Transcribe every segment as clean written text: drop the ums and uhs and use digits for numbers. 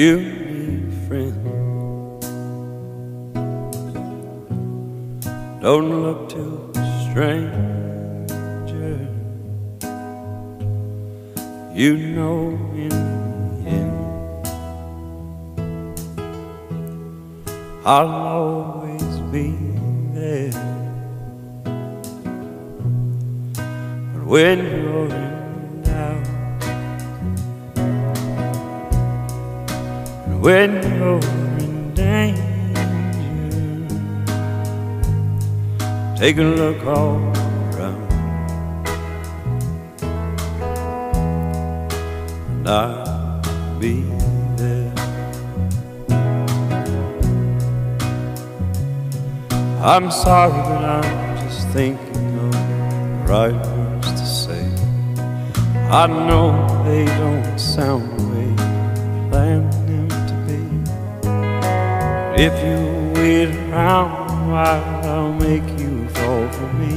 you need a friend. Don't look to a stranger, you know in the end I'll always be there. But when you're in doubt, and when you're in danger, take a look all around. I'll be there. I'm sorry, but I'm just thinking of the right words to say. I know they don't sound the way you planned them to be, but if you wait around, I'll make you fall for me.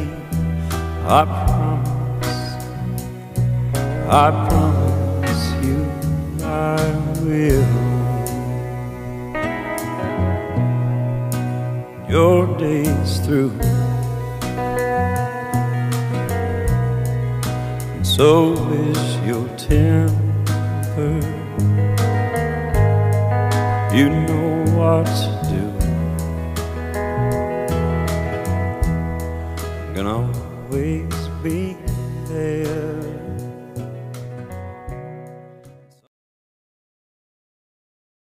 I promise, I promise you, I will. Your day's through, and so is your temper. You know what to do. You can always be